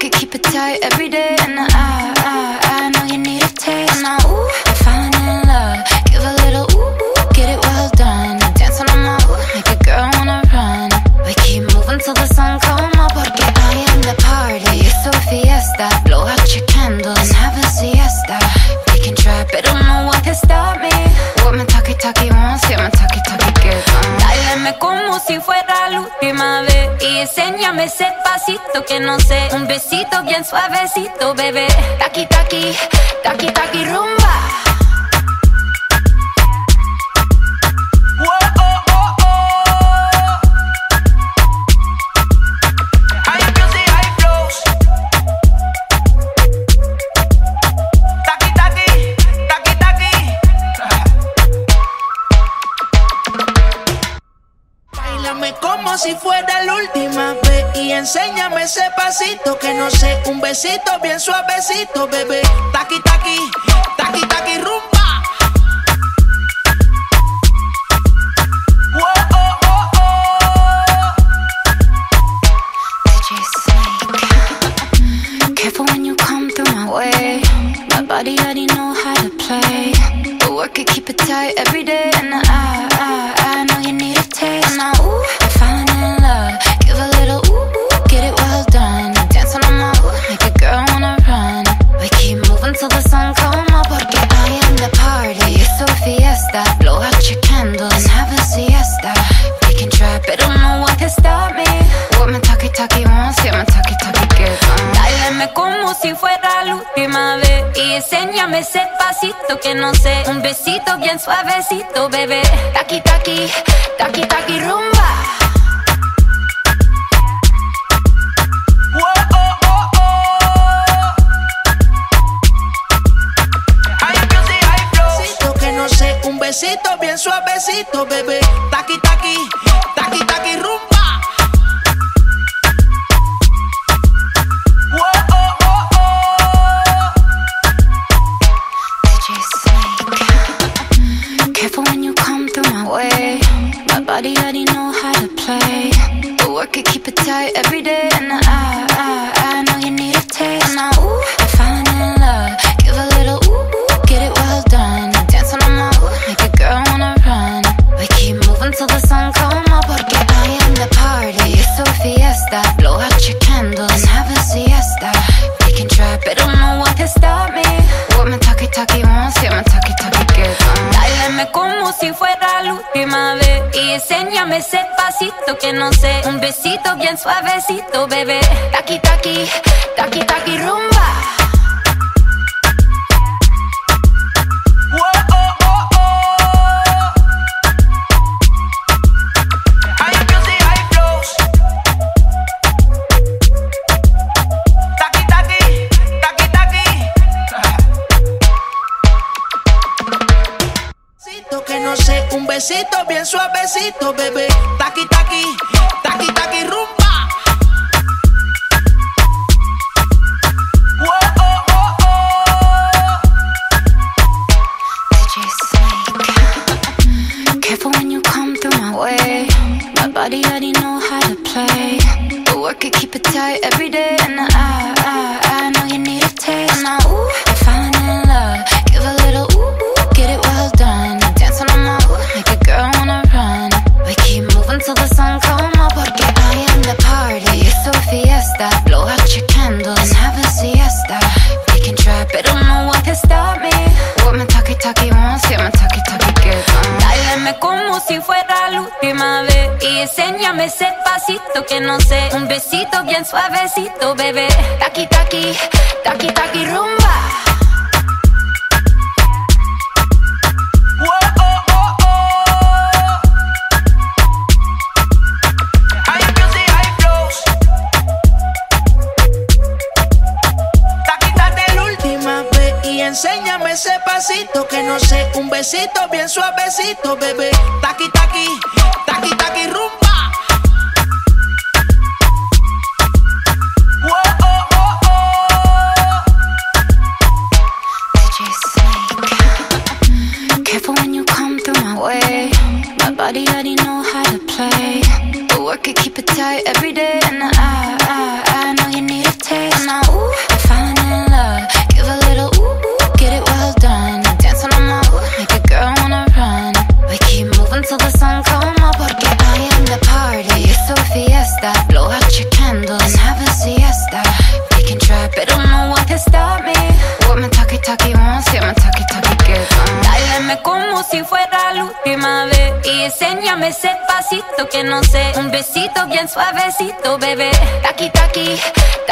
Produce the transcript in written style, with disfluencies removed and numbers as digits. could keep it tight every day. And I know you need a taste. And ooh, I'm falling in love. Give a little ooh, ooh, get it well done. Dancing on my ooh, make a girl wanna run. We keep moving till the sun come up. Porque I am the party, it's a fiesta. Blow out your candles and have a siesta. They can try, but don't know what can stop me. What my Taki Taki wants, yeah, my Taki Taki gets on. Dáleme como si fuera la última vez. Y enséñame ese pasito que no sé. Un besito bien suavecito, bebé. Taki, taki, taki, taki, rumba. Whoa, oh, oh, oh. High music, high flows. Taki, taki, taki, taki. Báilame como si fuera la última vez. Y enséñame ese pasito que no sé. Un besito bien suavecito, bebé. Taki, taki, taki, taki, rumba. Whoa, oh, oh, oh. DJ Snake. Careful when you come through my way. My body already know how to play. But work it, keep it tight every day. And I know you need a taste. And ooh, I'm falling in love. Give a little ooh. Till the sun come up, porque I am the party. It's a fiesta. Blow out your candles and have a siesta. They can try, but don't know what can stop me. What my Taki Taki wants, yeah, my Taki Taki gets on. Dáleme como si fuera la última vez. Y enséñame ese pasito que no sé. Un besito bien suavecito, bebé. Taki Taki, Taki Taki, rumba. Besito bien suavecito, bebé. Taki, taki, taki, taki, rumba. Whoa, oh, oh, oh. DJ Snake. Careful when you come through my way. My body already know how to play. But work it, keep it tight every day. And I know you need a taste. And ooh, I'm falling in love. Give a little ooh, ooh, get it well done. Dancing on my ooh, make a girl wanna run. We keep moving till the sun come up. Porque I am the party, it's a fiesta. Blow out your candles and have a siesta. They can try, but don't know what can stop me. What my Taki Taki wants, yeah, my Taki Taki gets on. Dáleme como si fuera la última vez. Y enséñame ese pasito que no sé. Un besito bien suavecito, bebé. Taki Taki, Taki Taki, rumba. Besito bien suavecito, bebé. Taki, taki, taki, taki, rumba. Whoa, oh, oh, oh. DJ Snake. Careful when you come through my way. My body already know how to play. But work it, keep it tight every day. And I know you need a taste. And ooh, I'm falling in love. Give a little ooh, ooh, get it well done. Till the sun come up, porque I am the party. It's a fiesta. Blow out your candles and have a siesta. They can try, but don't know what can stop me. What my Taki Taki wants, yeah, my Taki Taki gets on. Dáleme como si fuera la última vez. Y enséñame ese pasito que no sé. Un besito bien suavecito, bebé. Taki Taki, Taki Taki, rumba. Enséñame ese pasito que no sé. Un besito bien suavecito, bebé. Taki, taki, taki, taki, rumba. Whoa, oh, oh, oh. DJ Snake. Careful when you come through my way. My body already know how to play. But work it, keep it tight every day. And I know you need a taste. ese pasito que no sé. Un besito bien suavecito, bebé. Taki, taki,